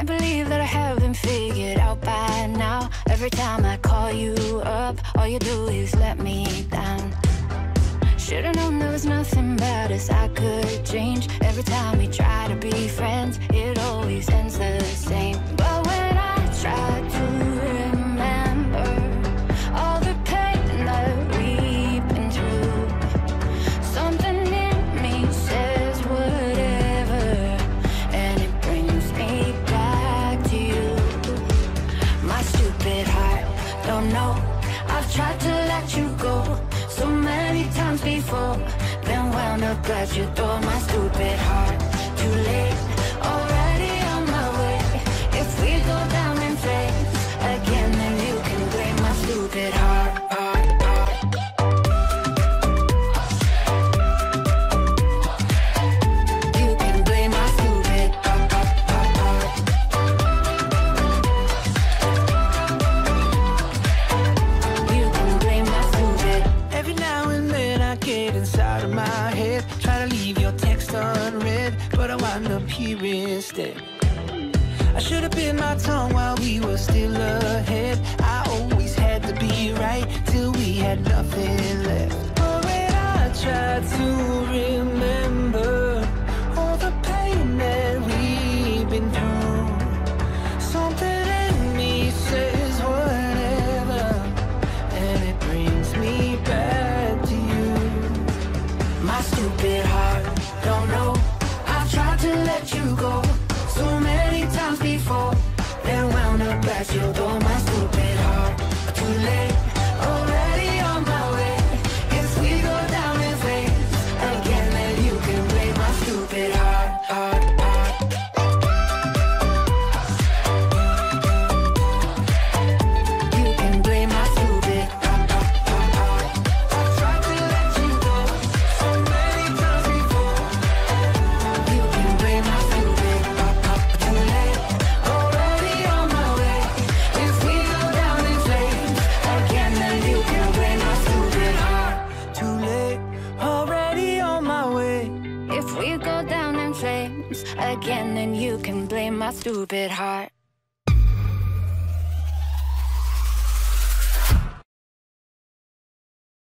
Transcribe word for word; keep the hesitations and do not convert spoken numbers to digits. Can't believe that I haven't figured out by now. Every time I call you up, all you do is let me down. Should've known there was nothing about us I could change. Every time we try to be friends, it always ends the same. But when I try to remember all the pain that we've been through, something in me says whatever, and it brings me back to you. My stupid heart, don't know, I've tried to let you go so many times before, then wound up at your door. My stupid heart, too late, already on my way. If we go down in flames again, then you can blame my stupid heart, heart, heart. You can blame my stupid heart, heart, heart. You can blame my stupid. Every now and then I get inside of my head, try to leave your text unread, but I wind up here instead. I should have bit my tongue while we were still ahead. I always had to be right till we had nothing left. But when I tried to remember all the pain that we've been through, something in me says whatever, and it brings me back to you. My stupid heart, don't know, I've tried to let you go so many times before, then wound up at your door. My stupid heart, too late, already on my way. If we go down in flames again, then you can blame my stupid heart, heart, heart. You can blame my stupid heart, heart, heart, heart. I tried to let you go so many times before. You can blame my stupid heart. Again, then you can blame my stupid heart.